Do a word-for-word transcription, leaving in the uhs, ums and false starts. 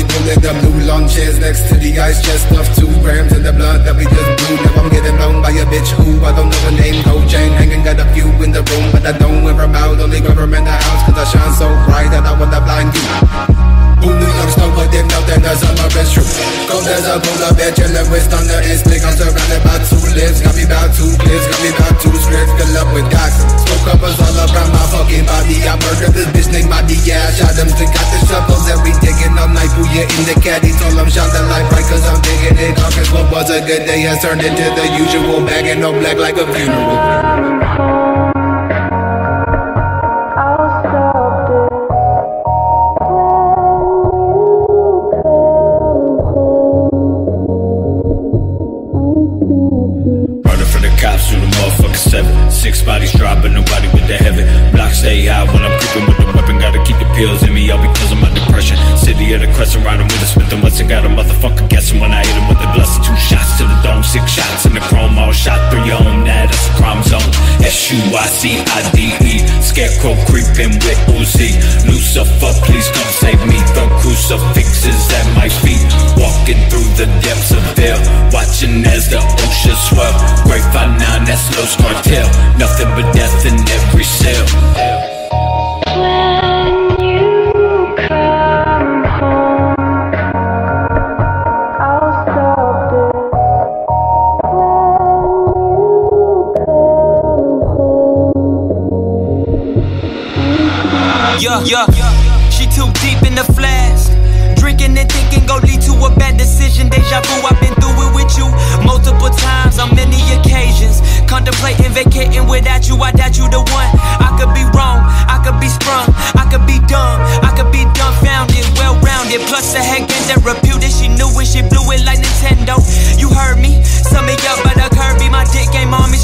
be pulling the blue long chairs next to the ice chest. Stuffed two grams in the blood that we just blew. Now I'm getting blown by a bitch who I don't know her name. Gold chain hanging, got a few in the room, but I don't wear them out. Only wear them in the house, cause I shine so bright that I wanna blind you. Who New York's lower than nothing, that's all my best truth. Cold as a polar bear, chillin' with thunder and stick. I'm surrounded by two lips, got me about two clips, got me about two scripts, fill up with docs. Smoke covers all around my fucking body. I murdered this bitch named Madi, yeah, I shot him. Still got the shovels that we diggin' all night, boo, yeah, in the caddy. Told him shot the light right, cause I'm digging it dark. Cause what was a good day has turned into the usual, bagging all black like a funeral. Six bodies dropping, nobody with the heaven. Block stay high when I'm creeping with the weapon. Gotta keep the pills in me, I'll be causing my depression. City of the crescent, riding with a Smith and Wesson. Got a motherfucker guessing when I hit him with the blessing. Two shots to the dome, six shots in the chrome. All shot through your home, now that's a crime zone. S U I C I D E, scarecrow creeping with Uzi. Lucifer, please come save me. Throw crucifixes at my feet. Walking through the depths of hell, watching as the ocean swell. Great five nine, that's Los Cartel. Nothing but death in every cell. Yeah, yeah, she too deep in the flask. Drinking and thinking gon' lead to a bad decision. Deja vu, I've been through it with you multiple times on many occasions. Contemplating vacating without you, I doubt you the one. I could be wrong, I could be sprung, I could be dumb, I could be dumbfounded, well-rounded. Plus a heck in the reputed, she knew it, she blew it like Nintendo. You heard me, some of y'all better curb me, my dick game on me.